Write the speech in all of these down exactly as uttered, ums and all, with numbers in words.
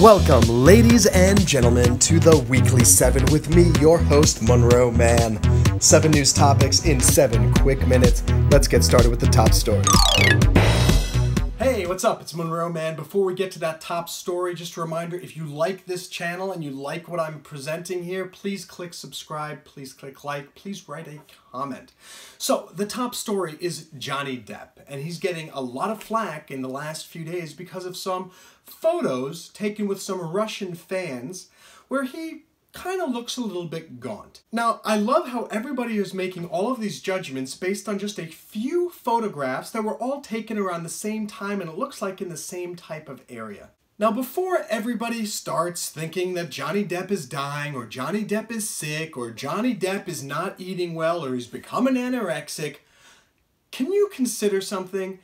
Welcome, ladies and gentlemen, to the Weekly seven with me, your host, Monroe Mann. Seven news topics in seven quick minutes. Let's get started with the top story. Hey, what's up? It's Monroe Mann. Before we get to that top story, just a reminder, if you like this channel and you like what I'm presenting here, please click subscribe, please click like, please write a comment. So the top story is Johnny Depp, and he's getting a lot of flack in the last few days because of some photos taken with some Russian fans where he kind of looks a little bit gaunt. Now, I love how everybody is making all of these judgments based on just a few photographs that were all taken around the same time, and it looks like in the same type of area. Now, before everybody starts thinking that Johnny Depp is dying, or Johnny Depp is sick, or Johnny Depp is not eating well, or he's become an anorexic, can you consider something?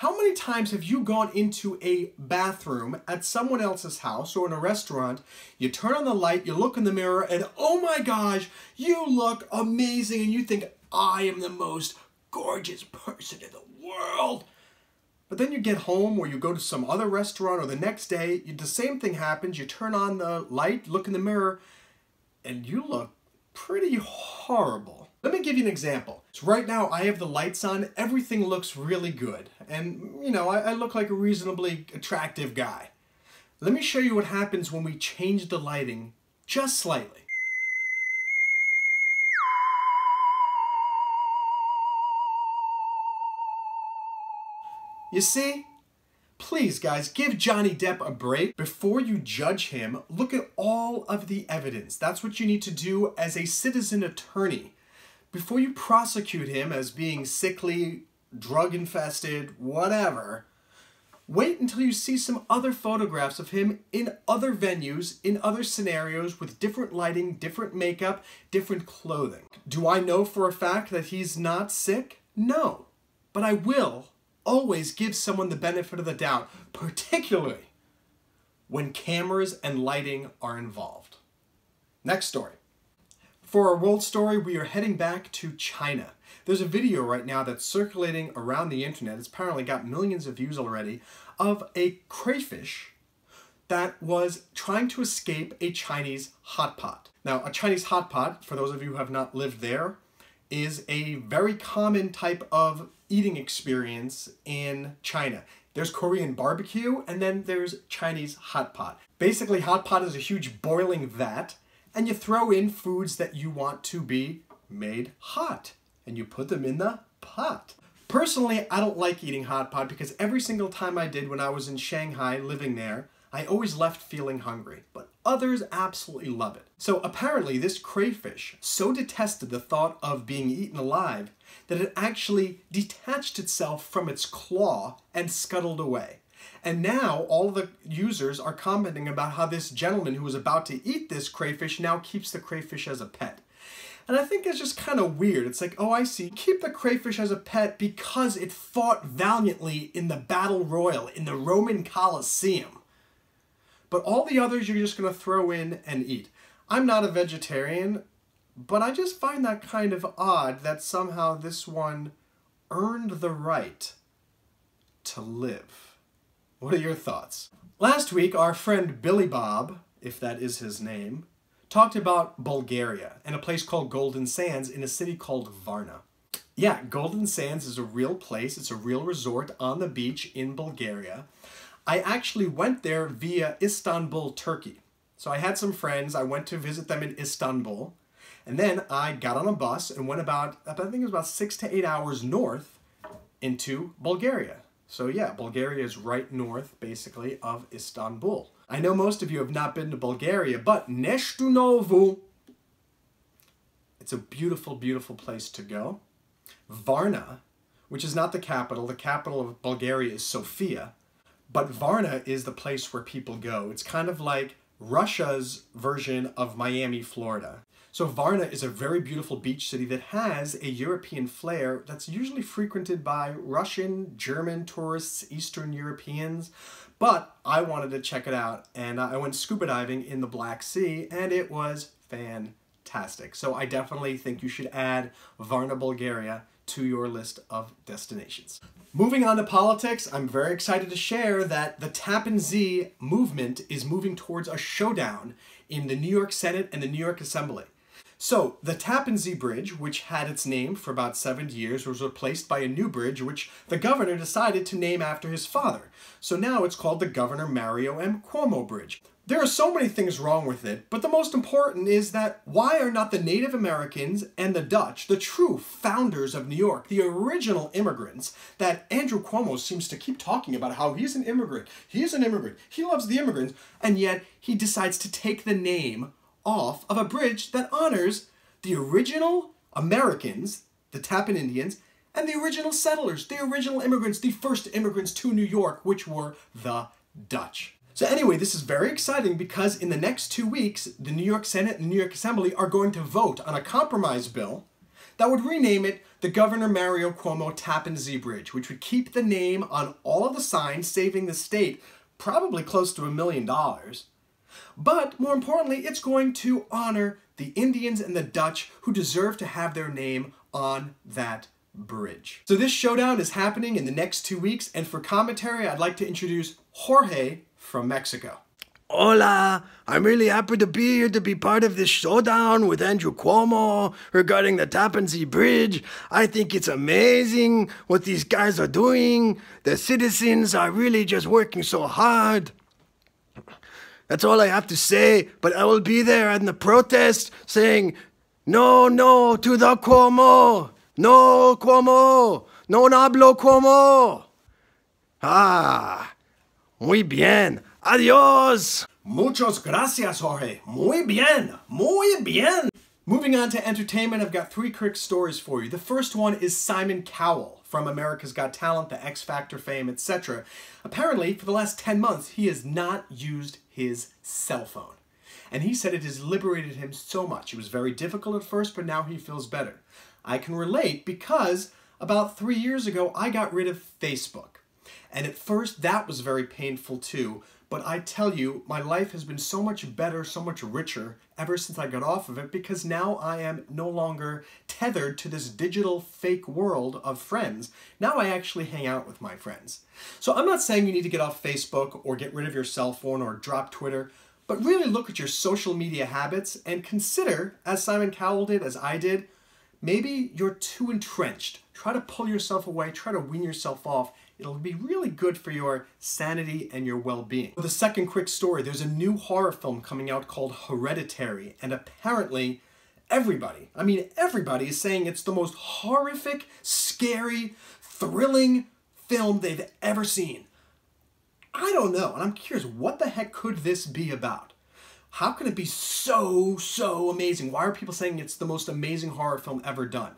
How many times have you gone into a bathroom at someone else's house or in a restaurant, you turn on the light, you look in the mirror, and oh my gosh, you look amazing, and you think, I am the most gorgeous person in the world. But then you get home, or you go to some other restaurant, or the next day, you, the same thing happens, you turn on the light, look in the mirror, and you look pretty horrible. Let me give you an example. So right now I have the lights on, everything looks really good, and you know, I, I look like a reasonably attractive guy. Let me show you what happens when we change the lighting just slightly. You see? Please, guys, give Johnny Depp a break. Before you judge him, look at all of the evidence. That's what you need to do as a citizen attorney. Before you prosecute him as being sickly, drug-infested, whatever, wait until you see some other photographs of him in other venues, in other scenarios, with different lighting, different makeup, different clothing. Do I know for a fact that he's not sick? No. But I will always give someone the benefit of the doubt, particularly when cameras and lighting are involved. Next story. For our world story, we are heading back to China. There's a video right now that's circulating around the internet, it's apparently got millions of views already, of a crayfish that was trying to escape a Chinese hot pot. Now, a Chinese hot pot, for those of you who have not lived there, is a very common type of eating experience in China. There's Korean barbecue, and then there's Chinese hot pot. Basically, hot pot is a huge boiling vat, and you throw in foods that you want to be made hot, and you put them in the pot. Personally, I don't like eating hot pot because every single time I did when I was in Shanghai living there, I always left feeling hungry, but others absolutely love it. So apparently this crayfish so detested the thought of being eaten alive that it actually detached itself from its claw and scuttled away. And now all the users are commenting about how this gentleman who was about to eat this crayfish now keeps the crayfish as a pet. And I think it's just kind of weird. It's like, oh, I see. Keep the crayfish as a pet because it fought valiantly in the battle royal, in the Roman Colosseum. But all the others you're just going to throw in and eat. I'm not a vegetarian, but I just find that kind of odd that somehow this one earned the right to live. What are your thoughts? Last week, our friend Billy Bob, if that is his name, talked about Bulgaria and a place called Golden Sands in a city called Varna. Yeah, Golden Sands is a real place. It's a real resort on the beach in Bulgaria. I actually went there via Istanbul, Turkey. So I had some friends. I went to visit them in Istanbul. And then I got on a bus and went about, I think it was about six to eight hours north into Bulgaria. So yeah, Bulgaria is right north, basically, of Istanbul. I know most of you have not been to Bulgaria, but Neshtunovo, it's a beautiful, beautiful place to go. Varna, which is not the capital, the capital of Bulgaria is Sofia, but Varna is the place where people go. It's kind of like Russia's version of Miami, Florida. So Varna is a very beautiful beach city that has a European flair that's usually frequented by Russian, German tourists, Eastern Europeans, but I wanted to check it out, and I went scuba diving in the Black Sea, and it was fantastic. So I definitely think you should add Varna, Bulgaria to your list of destinations. Moving on to politics, I'm very excited to share that the Tappan Z movement is moving towards a showdown in the New York Senate and the New York Assembly. So, the Tappan Zee Bridge, which had its name for about seventy years, was replaced by a new bridge, which the governor decided to name after his father. So now it's called the Governor Mario M. Cuomo Bridge. There are so many things wrong with it, but the most important is that why are not the Native Americans and the Dutch, the true founders of New York, the original immigrants, that Andrew Cuomo seems to keep talking about how he's an immigrant, he's an immigrant, he loves the immigrants, and yet he decides to take the name off of a bridge that honors the original Americans, the Tappan Indians, and the original settlers, the original immigrants, the first immigrants to New York, which were the Dutch. So anyway, this is very exciting because in the next two weeks, the New York Senate and New York Assembly are going to vote on a compromise bill that would rename it the Governor Mario Cuomo Tappan Zee Bridge, which would keep the name on all of the signs, saving the state probably close to a million dollars. But, more importantly, it's going to honor the Indians and the Dutch who deserve to have their name on that bridge. So this showdown is happening in the next two weeks, and for commentary, I'd like to introduce Jorge from Mexico. Hola! I'm really happy to be here to be part of this showdown with Andrew Cuomo regarding the Tappan Zee Bridge. I think it's amazing what these guys are doing. The citizens are really just working so hard. That's all I have to say, but I will be there at the protest saying, no, no to the Cuomo, no Cuomo, no hablo Cuomo. Ah, muy bien, adios. Muchas gracias, Jorge. Muy bien, muy bien. Moving on to entertainment, I've got three quick stories for you. The first one is Simon Cowell from America's Got Talent, The X Factor fame, et cetera. Apparently, for the last ten months, he has not used his cell phone. And he said it has liberated him so much. It was very difficult at first, but now he feels better. I can relate because about three years ago, I got rid of Facebook. And at first, that was very painful too. But I tell you, my life has been so much better, so much richer ever since I got off of it because now I am no longer tethered to this digital fake world of friends. Now I actually hang out with my friends. So I'm not saying you need to get off Facebook or get rid of your cell phone or drop Twitter, but really look at your social media habits and consider, as Simon Cowell did, as I did, maybe you're too entrenched. Try to pull yourself away, try to wean yourself off. It'll be really good for your sanity and your well-being. The second quick story, there's a new horror film coming out called Hereditary, and apparently everybody, I mean everybody is saying it's the most horrific, scary, thrilling film they've ever seen. I don't know, and I'm curious, what the heck could this be about? How can it be so, so amazing? Why are people saying it's the most amazing horror film ever done?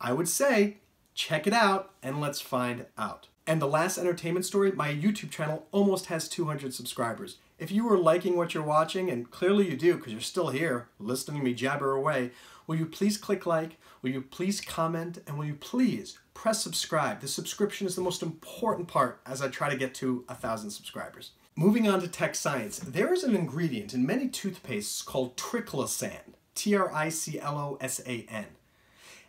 I would say, check it out, and let's find out. And the last entertainment story, my YouTube channel almost has two hundred subscribers. If you are liking what you're watching, and clearly you do because you're still here listening to me jabber away, will you please click like, will you please comment, and will you please press subscribe. The subscription is the most important part as I try to get to one thousand subscribers. Moving on to tech science, there is an ingredient in many toothpastes called triclosan, T R I C L O S A N.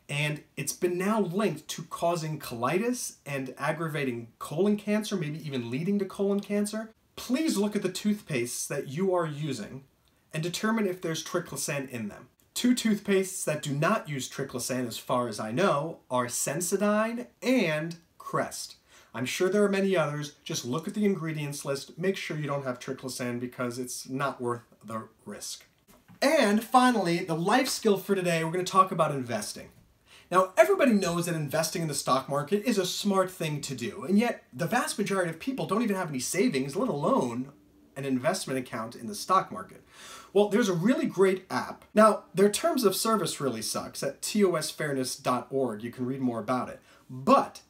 And it's been now linked to causing colitis and aggravating colon cancer, maybe even leading to colon cancer. Please look at the toothpastes that you are using and determine if there's triclosan in them. Two toothpastes that do not use triclosan, as far as I know, are Sensodyne and Crest. I'm sure there are many others. Just look at the ingredients list. Make sure you don't have triclosan because it's not worth the risk. And finally, the life skill for today, we're going to talk about investing. Now, everybody knows that investing in the stock market is a smart thing to do, and yet the vast majority of people don't even have any savings, let alone an investment account in the stock market. Well, there's a really great app. Now, their terms of service really sucks. At T O S fairness dot org, you can read more about it. But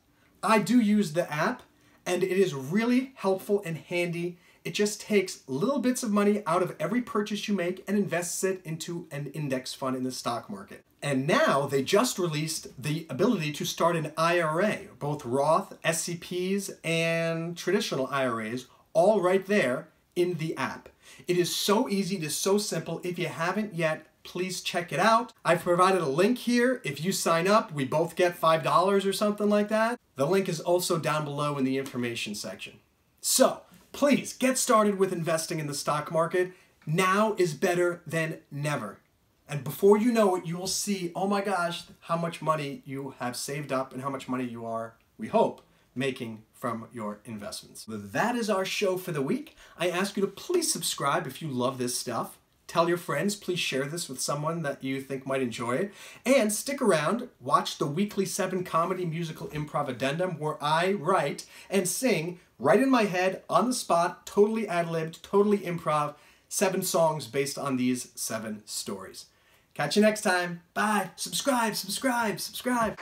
I do use the app, and it is really helpful and handy. It just takes little bits of money out of every purchase you make and invests it into an index fund in the stock market. And now they just released the ability to start an I R A, both Roth, S C Ps, and traditional I R As, all right there in the app. It is so easy, it is so simple. If you haven't yet, please check it out. I've provided a link here. If you sign up, we both get five dollars or something like that. The link is also down below in the information section. So please get started with investing in the stock market. Now is better than never. And before you know it, you will see, oh my gosh, how much money you have saved up and how much money you are, we hope, making from your investments. That is our show for the week. I ask you to please subscribe if you love this stuff. Tell your friends, please share this with someone that you think might enjoy it. And stick around, watch the Weekly seven Comedy Musical Improv Addendum where I write and sing right in my head, on the spot, totally ad-libbed, totally improv, seven songs based on these seven stories. Catch you next time. Bye. Subscribe, subscribe, subscribe.